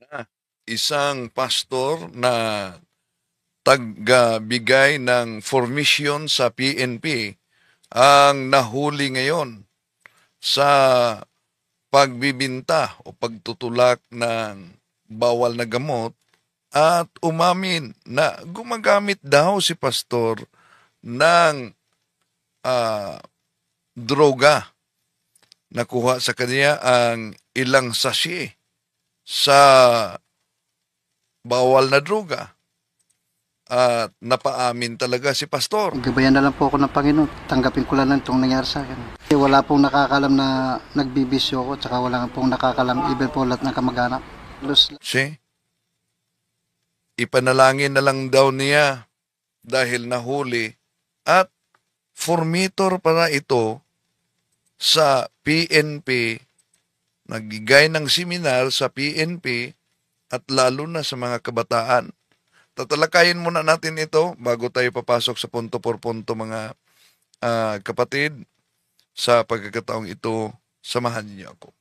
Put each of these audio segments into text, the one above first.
na isang pastor na tagbigay ng formation sa PNP ang nahuli ngayon sa pagbibinta o pagtutulak ng bawal na gamot at umamin na gumagamit daw si pastor ng droga. Nakuha sa kanya ang ilang sachet sa bawal na droga. At napaamin talaga si pastor. Gabayan na lang po ako ng Panginoon. Tanggapin ko lang itong nangyari sa akin. Wala pong nakakalam na nagbibisyo ko, tsaka wala pong nakakalam even po lahat ng kamag-anak. See? Ipanalangin na lang daw niya dahil nahuli at formator para ito sa PNP, nagbigay ng seminar sa PNP at lalo na sa mga kabataan. Tatalakayin muna natin ito bago tayo papasok sa punto por punto mga kapatid. Sa pagkakataong ito, samahan niyo ako.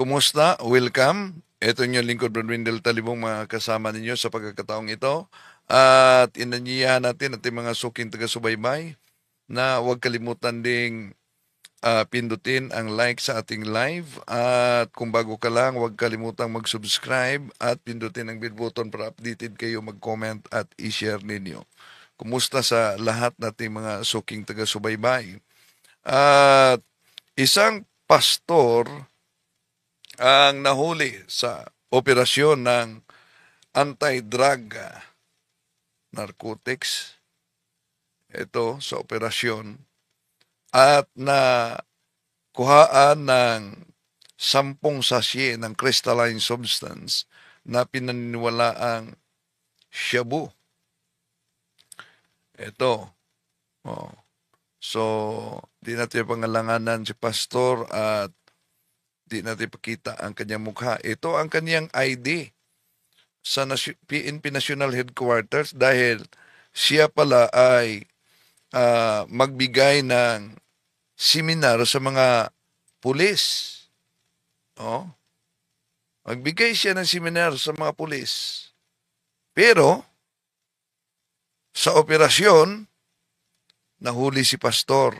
Kumusta? Welcome. Ito yung lingkod, Brad Wendell Talibong, mga kasama ninyo sa pagkakataong ito. At inanyayahan natin ating mga suking taga-subaybay na huwag kalimutan ding pindutin ang like sa ating live. At kung bago ka lang, huwag kalimutan mag-subscribe at pindutin ang bell button para updated kayo, mag-comment at i-share ninyo. Kumusta sa lahat nating mga suking taga-subaybay? At isang pastor ang nahuli sa operasyon ng anti-drug narcotics, ito sa operasyon, at nakuhaan ng 10 sachet ng crystalline substance na pinaniniwalaang shabu. Ito. Oh. So, di natin pangalanganan si pastor at di natin pakita ang kanyang mukha. Ito ang kanyang ID sa PNP National Headquarters dahil siya pala ay magbigay ng seminar sa mga pulis. Oh, magbigay siya ng seminar sa mga pulis. Pero sa operasyon, nahuli si pastor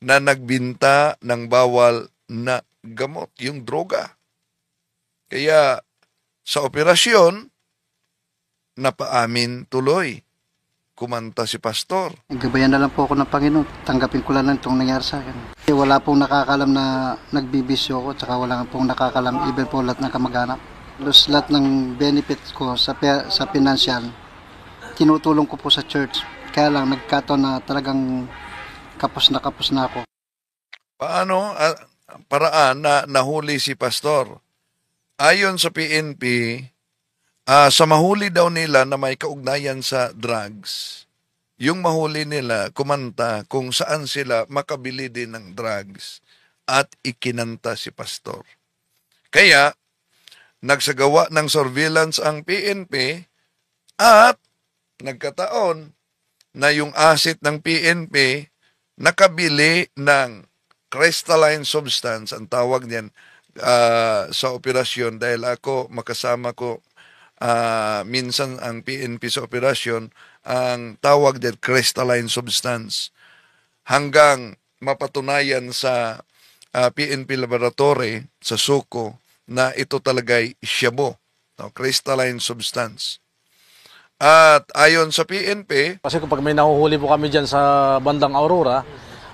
na nagbinta ng bawal na gamot, yung droga. Kaya sa operasyon, napaamin tuloy. Kumanta si pastor. Gabayan na lang po ako ng Panginoon. Tanggapin ko lang itong nangyari sa akin. Wala pong nakakalam na nagbibisyo ko, tsaka wala pong nakakalam even po lahat ng kamag-anak. Plus lahat ng benefits ko sa financial, tinutulong ko po sa church. Kaya lang nagkataon na talagang kapos na ako. Paano? Paraan na nahuli si pastor. Ayon sa PNP, sa mahuli daw nila na may kaugnayan sa drugs, yung mahuli nila kumanta kung saan sila makabili din ng drugs at ikinanta si pastor. Kaya, nagsagawa ng surveillance ang PNP at nagkataon na yung asset ng PNP nakabili ng crystalline substance, ang tawag niyan, sa operasyon. Dahil ako, makasama ko, minsan ang PNP sa operasyon, ang tawag niyan, crystalline substance. Hanggang mapatunayan sa PNP laboratory, sa Suco, na ito talaga'y shabu, no? Crystalline substance. At ayon sa PNP, kasi kapag may nahuhuli po kami dyan sa bandang Aurora,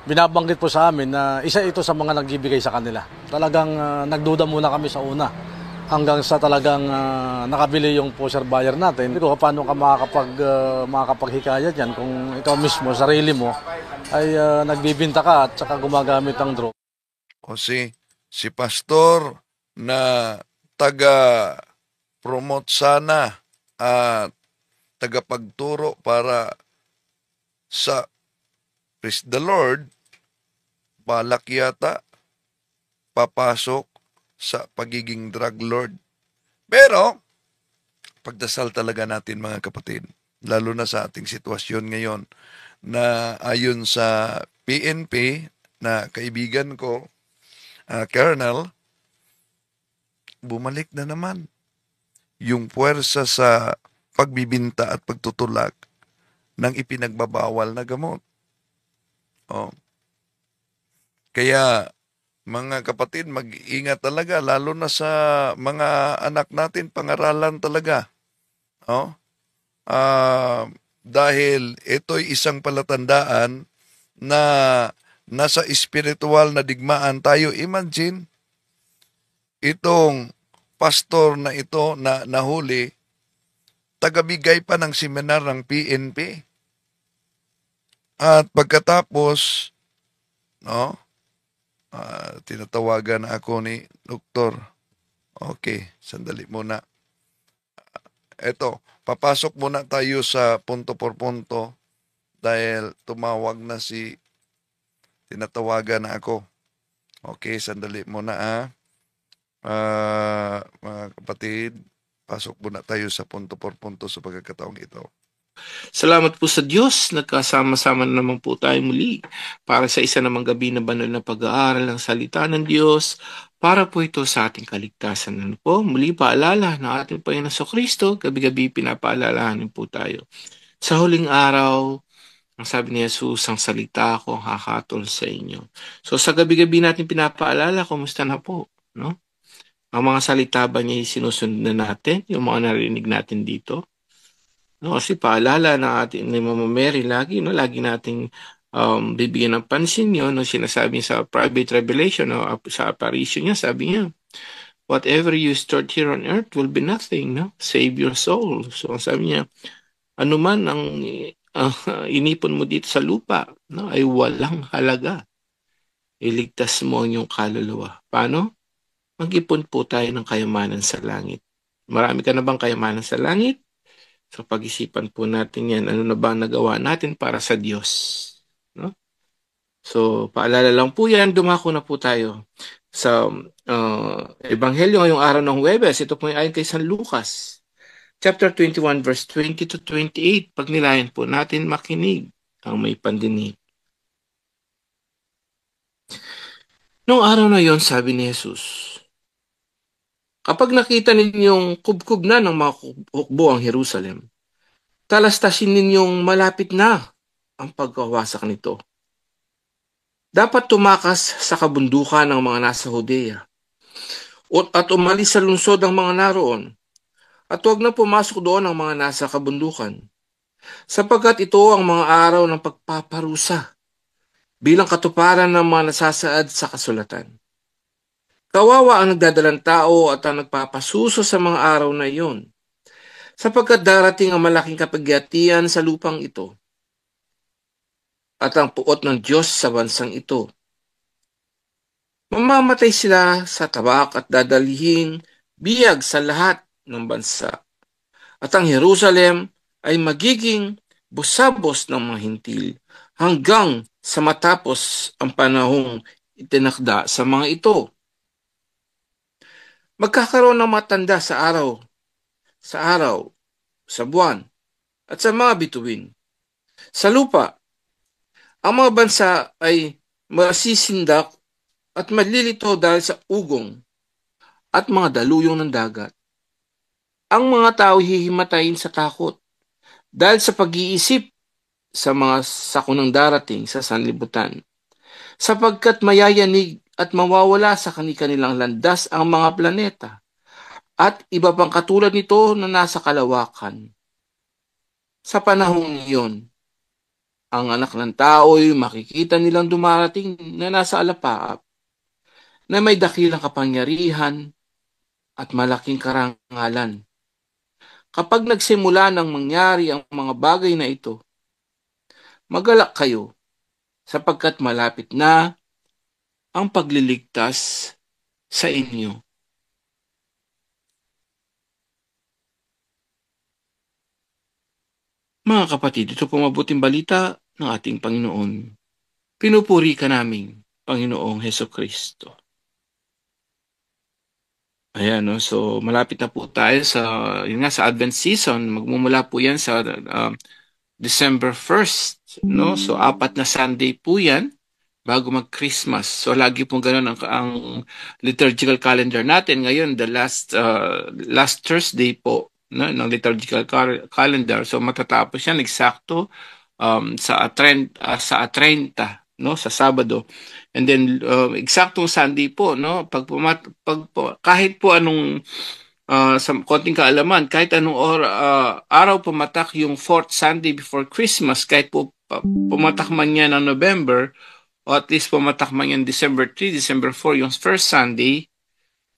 binabanggit po sa amin na isa ito sa mga nagbibigay sa kanila. Talagang nagduda muna kami sa una hanggang sa talagang nakabili yung pusher buyer natin. Hindi ko paano ka makakapaghikayat yan kung ikaw mismo, sarili mo, ay nagbibinta ka at saka gumagamit ng drug. O si pastor na taga-promote sana at tagapagturo para sa, praise the Lord, balak yata papasok sa pagiging drug lord. Pero, pagdasal talaga natin mga kapatid, lalo na sa ating sitwasyon ngayon, na ayon sa PNP na kaibigan ko, Colonel, bumalik na naman yung puwersa sa pagbibinta at pagtutulak ng ipinagbabawal na gamot. Oh. Kaya, mga kapatid, mag-ingat talaga, lalo na sa mga anak natin, pangaralan talaga. Oh. Dahil ito'y isang palatandaan na nasa spiritual na digmaan tayo. Imagine, itong pastor na ito na nahuli, tagabigay pa ng seminar ng PNP. At pagkatapos, no, tinatawagan ako ni doktor. Okay, sandali muna. Eto, papasok muna tayo sa punto por punto dahil tumawag na si, tinatawagan na ako. Okay, sandali muna ah. Mga kapatid, pasok muna tayo sa punto por punto sa pagkakataong ito. Salamat po sa Diyos, nagkasama-sama na naman po tayo muli para sa isa namang gabi na banal na pag-aaral ng salita ng Diyos para po ito sa ating kaligtasan. Ano po? Muli paalala na ating Panginoon Jesucristo, gabi-gabi pinapaalalahanin po tayo. Sa huling araw, ang sabi ni Jesus, ang salita ko ang hakatol sa inyo. So sa gabi-gabi natin pinapaalala, kumusta na po? No? Ang mga salita ba niya sinusunod na natin? Yung mga narinig natin dito? No, kasi paalala na atin ni Mama Mary lagi, no, lagi nating bibigyan ng pansin yun, no, sinasabi sa private revelation, no, sa apparition niya, sabi niya, whatever you stored here on earth will be nothing, no, save your soul. So sabi niya, anuman ang inipon mo dito sa lupa, no, ay walang halaga. Iligtas mo ang iyong kaluluwa. Paano? Mag-ipon po tayo ng kayamanan sa langit. Marami ka na bang kayamanan sa langit? So pag-isipan po natin yan, ano na ba nagawa natin para sa Diyos? No? So paalala lang po yan, dumako na po tayo sa Ebanghelyo ngayong araw ng Huwebes. Ito po yung ayon kay San Lucas, chapter 21, verse 20 to 28. Pag nilayan po natin, makinig ang may pandinig. Noong araw na yon, sabi ni Jesus, kapag nakita ninyong kubkub na ng mga hukbo ang Jerusalem, talastasin ninyong malapit na ang pagkawasak nito. Dapat tumakas sa kabundukan ng mga nasa Hodea at umalis sa lungsod ang mga naroon at huwag na pumasok doon ang mga nasa kabundukan sapagkat ito ang mga araw ng pagpaparusa bilang katuparan ng mga nasasaad sa kasulatan. Kawawa ang nagdadalang tao at ang nagpapasuso sa mga araw na iyon, sapagkat darating ang malaking kapighatian sa lupang ito at ang puot ng Diyos sa bansang ito. Mamamatay sila sa tabak at dadalhin biyag sa lahat ng bansa at ang Jerusalem ay magiging busabos ng mga hintil hanggang sa matapos ang panahong itinakda sa mga ito. Magkakaroon ng matanda sa araw, sa buwan, at sa mga bituin. Sa lupa, ang mga bansa ay masisindak at malilito dahil sa ugong at mga daluyong ng dagat. Ang mga tao hihimatayin sa takot dahil sa pag-iisip sa mga sakunang darating sa sanlibutan, sapagkat mayayanig at mawawala sa kanilang landas ang mga planeta at iba pang katulad nito na nasa kalawakan. Sa panahong iyon, ang anak ng tao'y makikita nilang dumarating na nasa alapaap na may dakilang kapangyarihan at malaking karangalan. Kapag nagsimula ng mangyari ang mga bagay na ito, magalak kayo sapagkat malapit na ang pagliligtas sa inyo. Mga kapatid, ito pong mabuting balita ng ating Panginoon. Pinupuri ka naming Panginoong Hesukristo. Ayan, no? So malapit na po tayo sa, yun nga, sa Advent season. Magmumula po yan sa December 1st. No? So apat na Sunday po yan bago mag-Christmas. So lagi pong ganun ang liturgical calendar natin. Ngayon, the last Thursday po, no, ng liturgical calendar. So matatapos yan eksakto sa 30, no, sa Sabado. And then eksaktong Sunday po, no, kahit po anong sa konting kaalaman, kahit anong araw pumatak yung 4th Sunday before Christmas, kahit po pumatak man yan ng November, o at least pumatak man yan December 3, December 4, yung first Sunday,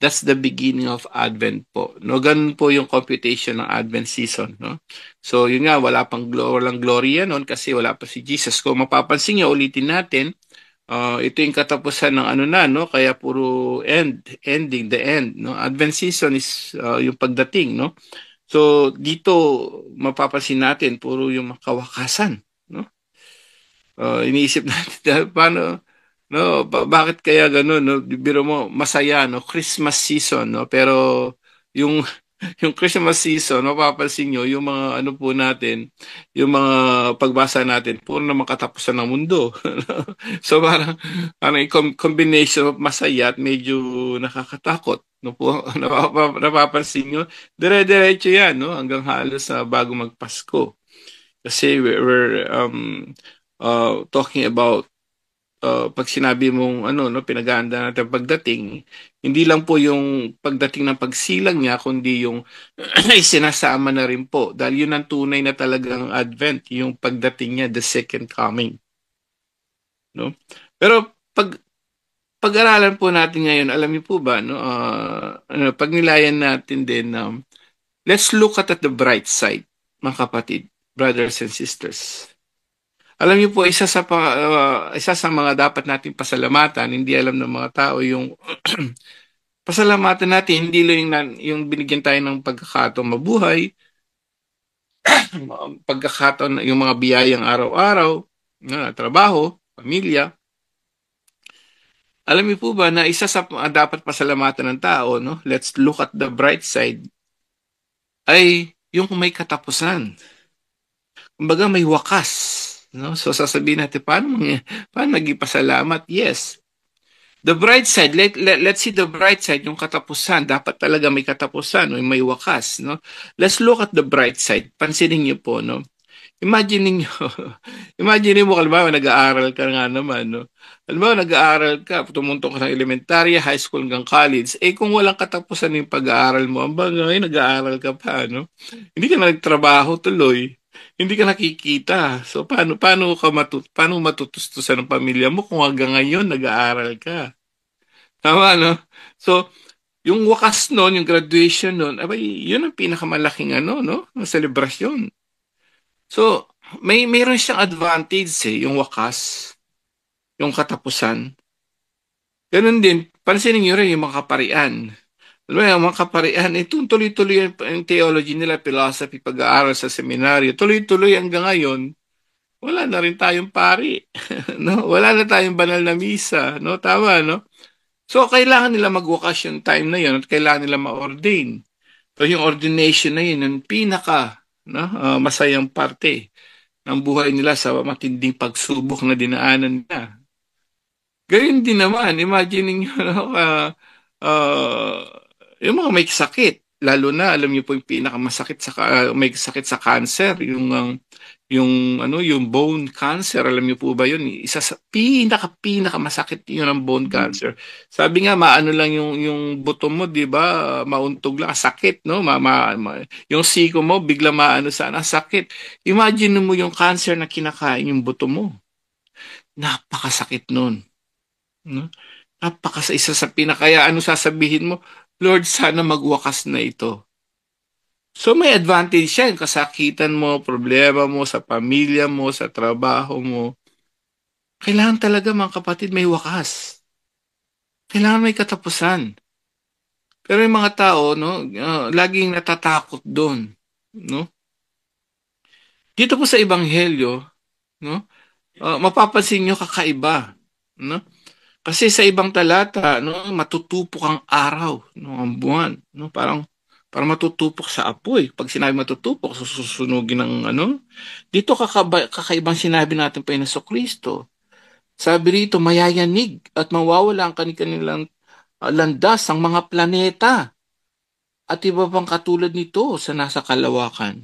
that's the beginning of Advent po. No, ganun po yung computation ng Advent season, no? So yun nga, walang glory yan noon kasi wala pa si Jesus. Kung mapapansin niyo, ulitin natin, ito yung katapusan ng ano na, no? Kaya puro ending, the end, no? Advent season is yung pagdating, no? So dito mapapansin natin puro yung makawakasan, no? Iniisip natin paano, no, bakit kaya gano'n, no? Biro mo, masaya, no, Christmas season, no, pero yung Christmas season, mapapansin nyo, yung mga ano po natin, yung mga pagbasa natin, puro na makatapusan ng mundo. So parang combination of masaya at medyo nakakatakot, no po, napapansin nyo, dire-diretso yan, no, hanggang halos na bago magpasko. Kasi we're talking about pag sinabi mong ano, no, pinag-aanda natin pagdating, hindi lang po yung pagdating ng pagsilang niya, kundi yung sinasama na rin po, dahil yun ang tunay na talagang Advent, yung pagdating niya, the second coming, no? Pero pag-aralan po natin ngayon, alam niyo po ba, no, pag nilayan natin din, let's look at the bright side, mga kapatid, brothers and sisters. Alam niyo po, isa sa mga dapat nating pasalamatan, hindi alam ng mga tao, yung pasalamatan natin, hindi lang yung binigyan tayo ng pagkakataon mabuhay, pagkakataon, yung mga biyayang araw-araw, trabaho, pamilya. Alam niyo po ba na isa sa dapat pasalamatan ng tao, no? Let's look at the bright side, ay yung may katapusan. Kumbaga may wakas. No? So sasabihin natin, paano nagipasalamat? Yes. The bright side, let's see the bright side, yung katapusan. Dapat talaga may katapusan, may wakas. No? Let's look at the bright side. Pansinin niyo po, no? Imagine niyo, halimbawa, nag-aaral ka nga naman, no? Halimbawa, nag-aaral ka, tumuntok ka ng elementarya, high school hanggang college. Kung walang katapusan yung pag-aaral mo, ngayon nag-aaral ka pa, no? Hindi ka na nagtrabaho tuloy. Hindi ka nakikita. So paano matutustusan ng pamilya mo kung hanggang ngayon nag-aaral ka? Tama, no? So yung wakas noon, yung graduation noon, abay, yun ang pinakamalaking ano, no? Ang celebration. So mayroon siyang advantage, yung wakas, yung katapusan. Ganun din, pansinin niyo rin yung mga kaparian. Alam mo, mga kaparian, itong tuloy-tuloy ang theology nila, philosophy, pag-aaral sa seminaryo, tuloy-tuloy hanggang ngayon, wala na rin tayong pari. No? Wala na tayong banal na misa. No? Tama, no? So, kailangan nila magwakas yung time na yun at kailangan nila ma-ordain. So, yung ordination na yun, yung pinaka, no, masayang parte ng buhay nila sa matinding pagsubok na dinaanan na. Gayun din naman, imagining nyo, no, yung mga may sakit, lalo na, alam niyo po, yung pinakamasakit sa may sakit sa cancer, yung bone cancer, alam niyo po ba yun? Isa sa pinakamasakit yun ang bone cancer. Sabi nga, maano lang yung buto mo, 'di ba? Mauntog lang, sakit, no? Yung siko mo bigla maano sana, sakit. Imagine mo yung cancer na kinakain yung buto mo. Napakasakit noon. No? Isa sa pinakaya, ano sasabihin mo? Lord, sana magwakas na ito. So may advantage siya, yung kasakitan mo, problema mo, sa pamilya mo, sa trabaho mo. Kailangan talaga, mga kapatid, may wakas. Kailangan may katapusan. Pero yung mga tao, no, laging natatakot doon, no? Dito po sa Ebanghelyo, no? Mapapansin nyo kakaiba, no? Kasi sa ibang talata, no, matutupok ang araw, no, ang buwan, no, parang matutupok sa apoy. Pag sinabi matutupok, susunugin ng ano. Dito kakaibang sinabi natin pa Jesucristo. Sabi rito, mayayanig at mawawala ang kanilang landas ang mga planeta. At iba pang katulad nito sa nasa kalawakan.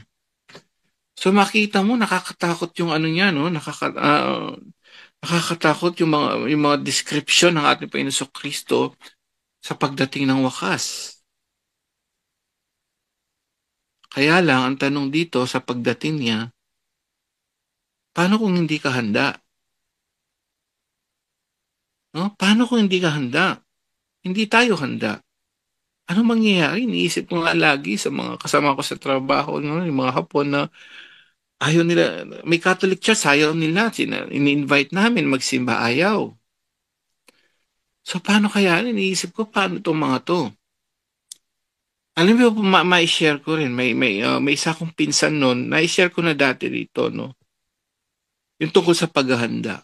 So makita mo, nakakatakot yung ano niya, no, nakakatakot yung mga description ng ating Panginoong Kristo sa pagdating ng wakas. Kaya lang, ang tanong dito sa pagdating niya, paano kung hindi ka handa? No? Paano kung hindi ka handa? Hindi tayo handa. Ano mangyayari? Iniisip ko nga lagi sa mga kasama ko sa trabaho, no? Yung mga Hapon na ayaw nila, may Catholic Church, ayaw nila, ini-invite namin, magsimba, ayaw. So, paano kaya? Iniisip ko, paano itong mga to? Alam mo, ma-share ko rin, may isa akong pinsan noon, na-share ko na dati dito, no? Yung tungkol sa paghahanda.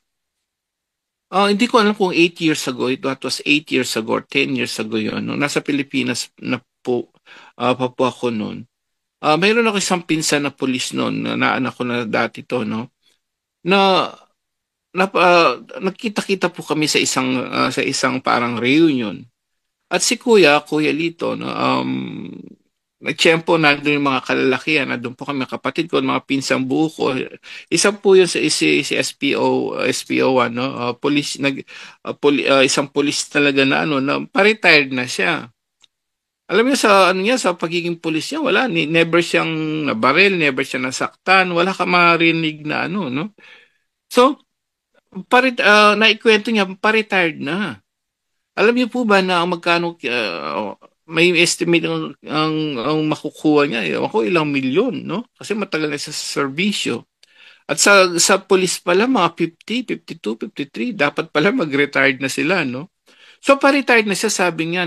Hindi ko alam kung 8 years ago, that was 8 years ago, 10 years ago yun, no? Nasa Pilipinas na po, pa po ako noon. Mayroon ako isang pinsan na pulis noon, na anak ko na dati to, no? Nakita-kita po kami sa isang parang reunion. At si Kuya Lito, no, nagtiyempo na doon yung mga kalalakihan, na doon po kami kapatid ko, mga pinsang buo ko. Isa po yun si SPO1, no? Isang pulis talaga na ano, na pa-retired na siya. Alam niyo sa ano niya, sa pagiging pulis niya, wala, never siyang nabaril, never siyang nasaktan, wala ka marinig na ano, no? So, naikwento niya, pa-retired na. Alam niyo po ba na magkano, may estimate ang makukuha niya, ako ilang milyon, no? Kasi matagal na siya sa serbisyo. At sa pulis pala, mga 50, 52, 53, dapat pala mag-retired na sila, no? So, pa-retired na siya, sabi niya,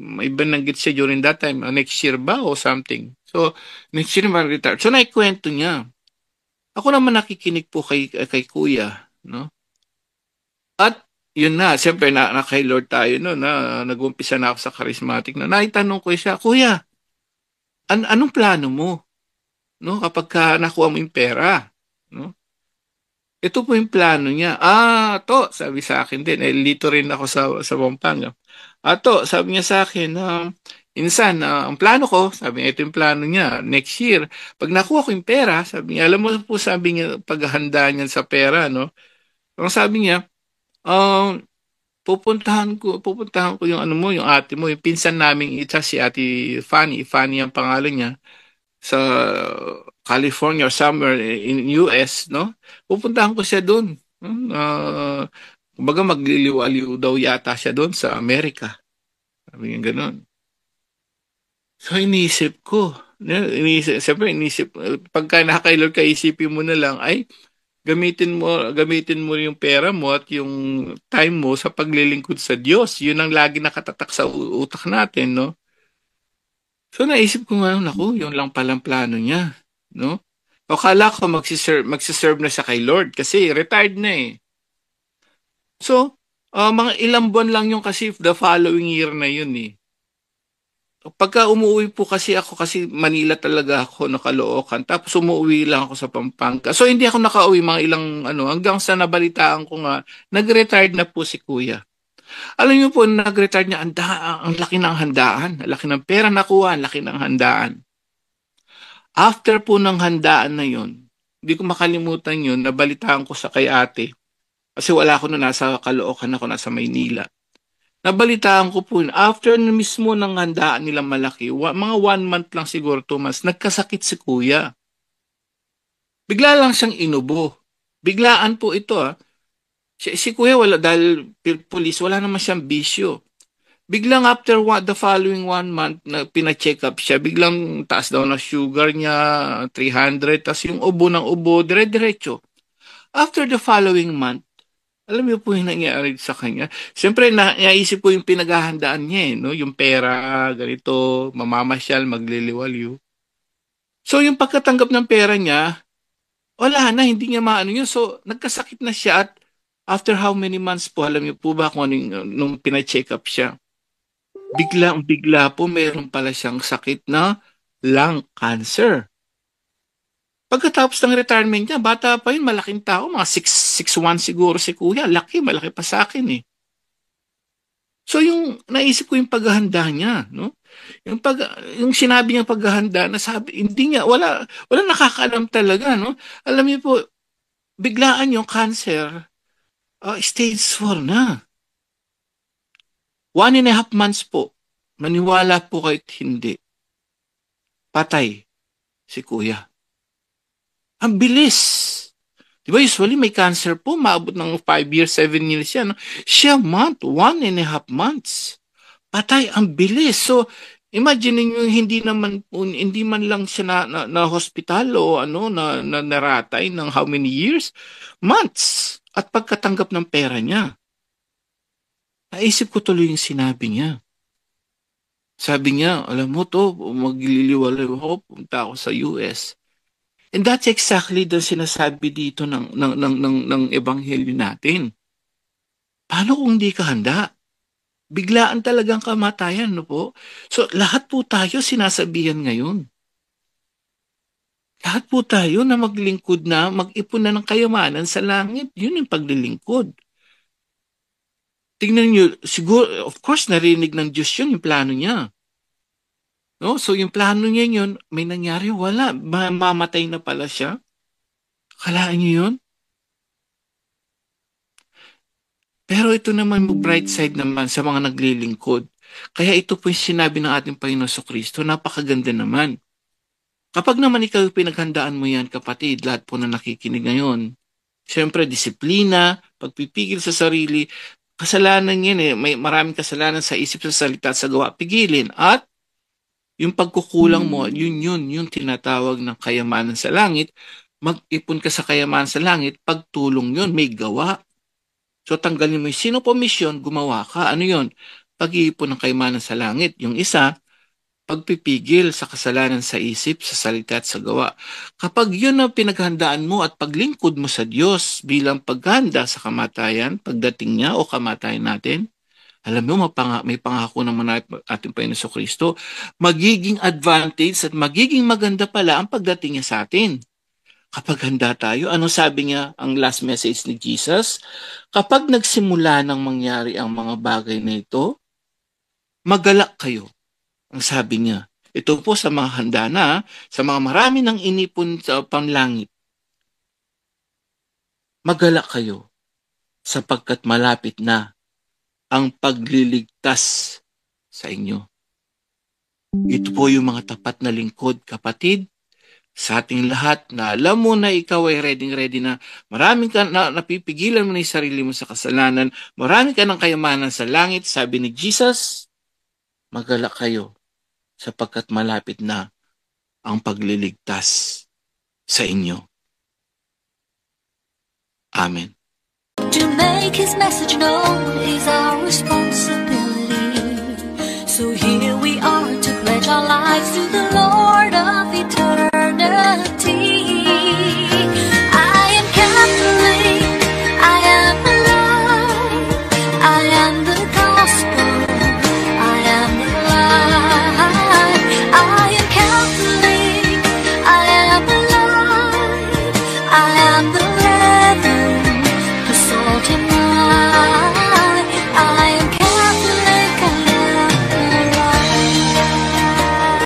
may bananggit siya during that time, next year ba o something. So, next year ba retired. So, naikwento niya. Ako naman nakikinig po kay Kuya, no? At, yun na, siyempre, na kay Lord tayo, no? Nag-umpisa na ako sa charismatic, no? Naitanong ko siya, Kuya, anong plano mo? No? Kapag nakuha mo yung pera, no? Ito po yung plano niya. To, sabi sa akin din. Lito rin ako sa Pampanga. To, sabi niya sa akin, insan, ang plano ko, sabi niya, ito yung plano niya, next year. Pag nakuha ko yung pera, sabi niya, alam mo po, sabi niya, paghahanda niyan sa pera, no? Ang sabi niya, pupuntahan ko yung ano mo, yung ate mo, yung pinsan naming ita, si Ate Fanny. Fanny ang pangalan niya. Sa California or somewhere in US, no? Pupuntahan ko siya doon. Kumbaga magliliw-aliw daw yata siya doon sa Amerika. Sabi niya gano'n. So iniisip ko. Siyempre, pagka nakakailor ka, isipin mo na lang, ay, gamitin mo yung pera mo at yung time mo sa paglilingkod sa Diyos. Yun ang lagi nakatatak sa utak natin, no? So naisip ko nga, naku, yun lang palang plano niya, no? O kala ko magsiserve na siya kay Lord kasi retired na eh. So, mga ilang buwan lang yung kasi the following year na yun eh. Pagka umuwi po kasi ako, kasi Manila talaga ako, Caloocan, tapos umuwi lang ako sa Pampanga. So hindi ako nakauwi mga ilang ano, hanggang sa nabalitaan ko nga, nag-retired na po si Kuya. Alam niyo po, nag-retired niya, ang laki ng handaan, ang laki ng pera nakuha, ang laki ng handaan. After po ng handaan na yun, hindi ko makalimutan yun, nabalitaan ko sa kay ate. Kasi wala ako noon, nasa Caloocan ako, nasa Maynila. Nabalitaan ko po yun, after mismo ng handaan nila malaki, mga 1 month lang siguro, 2 months, nagkasakit si Kuya. Bigla lang siyang inubo. Biglaan po ito, ha. Si Kuya, wala, dahil police, wala naman siyang bisyo. Biglang after the following 1 month, na pina-check up siya, biglang taas daw na sugar niya, 300, tas yung ubo ng ubo, dire-diretso. After the following month, alam niyo po yung nangyari sa kanya. Siyempre, naisip ko yung pinaghahandaan niya, eh, no? Yung pera, ganito, mamamasyal, magliliwaliw. So, yung pagkatanggap ng pera niya, wala na, hindi niya maano yun. So, nagkasakit na siya at after how many months po, alam niyo po ba kung ano yung, nung pina-check up siya, bigla po meron pala siyang sakit na lung cancer. Pagkatapos ng retirement niya, bata pa yun, malaking tao, mga 6'1 siguro si kuya, malaki pa sa akin eh. So yung naisip ko yung paghahanda niya, no? Yung sinabi niya paghahanda, nasabi, hindi niya, wala nakakaalam talaga, no? Alam niyo po, biglaan yung cancer, stage 4 na. 1.5 months po, maniwala po kahit hindi, patay si kuya. Ang bilis. Di ba usually may cancer po, maabot ng 5 years, 7 years yan. No? Siya month, 1.5 months. Patay, ang bilis. So, imagine niyo hindi man lang siya na hospital o ano, na naratay ng how many years? Months. At pagkatanggap ng pera niya. Naisip ko tuloy yung sinabi niya. Sabi niya, alam mo to, magliliwalay ako, punta ako sa US. And that's exactly the sinasabi dito ng ebanghelyo natin. Paano kung hindi ka handa? Biglaan talagang kamatayan, no po? So, lahat po tayo sinasabihan ngayon. Lahat po tayo na maglingkod na, mag-ipon na ng kayamanan sa langit. Yun yung paglilingkod. Tingnan nyo, siguro, of course, narinig ng Diyos yun, yung plano niya. No? So, yung plano niya yun, may nangyari, wala. Mamatay na pala siya. Akalaan niyo yun? Pero ito naman yung bright side naman sa mga naglilingkod. Kaya ito po yung sinabi ng ating Panginoon Jesucristo. Napakaganda naman. Kapag naman ikaw pinaghandaan mo yan, kapatid, lahat po na nakikinig ngayon. Siyempre, disiplina, pagpipigil sa sarili. Kasalanan yan eh. May maraming kasalanan sa isip, sa salita, sa gawa. Pigilin. At yung pagkukulang mo, yun tinatawag ng kayamanan sa langit. Mag-ipon ka sa kayamanan sa langit, pagtulong yun, may gawa. So tanggalin mo yung sino po mission, gumawa ka. Ano yun? Pag-iipon ng kayamanan sa langit. Yung isa, pagpipigil sa kasalanan sa isip, sa salita at sa gawa. Kapag yun ang pinaghandaan mo at paglingkod mo sa Diyos bilang paghanda sa kamatayan, pagdating niya o kamatayan natin, alam mo, may pangako naman ating Panginoon Jesucristo, magiging advantage at magiging maganda pala ang pagdating niya sa atin. Kapag handa tayo, ano sabi niya ang last message ni Jesus? Kapag nagsimula nang mangyari ang mga bagay na ito, magalak kayo, ang sabi niya. Ito po sa mga handa na, sa mga marami ng inipon sa panlangit. Magalak kayo, sapagkat malapit na ang pagliligtas sa inyo. Ito po yung mga tapat na lingkod, kapatid, sa ating lahat na alam mo na ikaw ay ready na. Maraming ka na napipigilan mo na yung sarili mo sa kasalanan. Maraming ka ng kayamanan sa langit. Sabi ni Jesus, magalak kayo sapagkat malapit na ang pagliligtas sa inyo. Amen. To make his message known is our responsibility. So here we are to pledge our lives to the